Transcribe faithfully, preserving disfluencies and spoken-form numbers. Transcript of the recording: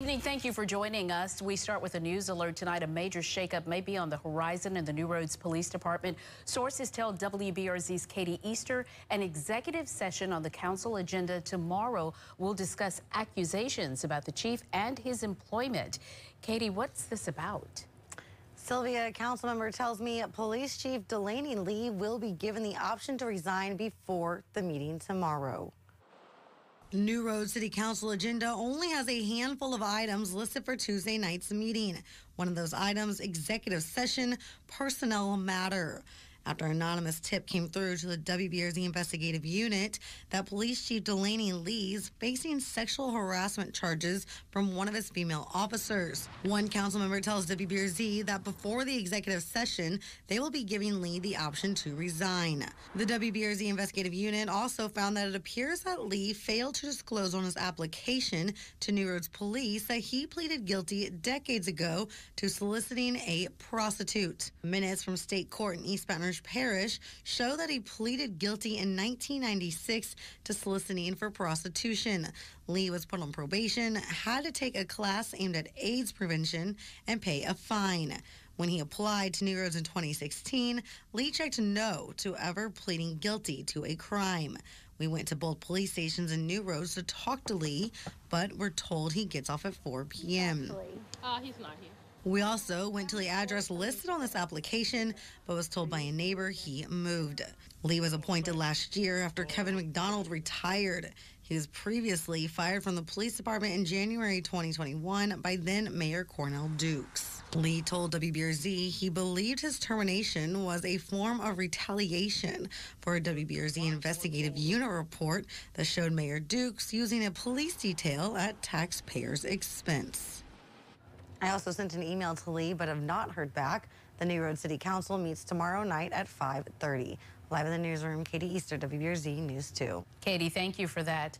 Thank you for joining us. We start with a news alert tonight. A major shakeup may be on the horizon in the New Roads Police Department. Sources tell W B R Z's Katie Easter an executive session on the council agenda tomorrow will discuss accusations about the chief and his employment. Katie, what's this about? Sylvia, a council member tells me Police Chief Delaney Lee will be given the option to resign before the meeting tomorrow. New Roads City Council agenda only has a handful of items listed for Tuesday night's meeting. One of those items, executive session, personnel matter. After an anonymous tip came through to the W B R Z investigative unit that Police Chief Delaney Lee is facing sexual harassment charges from one of his female officers. One council member tells W B R Z that before the executive session, they will be giving Lee the option to resign. The W B R Z investigative unit also found that it appears that Lee failed to disclose on his application to New Roads Police that he pleaded guilty decades ago to soliciting a prostitute. Minutes from state court in East Baton Rouge Parish show that he pleaded guilty in nineteen ninety-six to soliciting for prostitution. Lee was put on probation, had to take a class aimed at AIDS prevention, and pay a fine. When he applied to New Roads in twenty sixteen, Lee checked no to ever pleading guilty to a crime. We went to both police stations in New Roads to talk to Lee, but we're told he gets off at four p m Uh, he's not here. We also went to the address listed on this application, but was told by a neighbor he moved. Lee was appointed last year after Kevin McDonald retired. He was previously fired from the police department in January twenty twenty-one by then Mayor Cornell Dukes. Lee told W B R Z he believed his termination was a form of retaliation for a W B R Z investigative unit report that showed Mayor Dukes using a police detail at taxpayers' expense. I also sent an email to Lee, but have not heard back. The New Roads City Council meets tomorrow night at five thirty. Live in the newsroom, Katie Easter, W B R Z News two. Katie, thank you for that.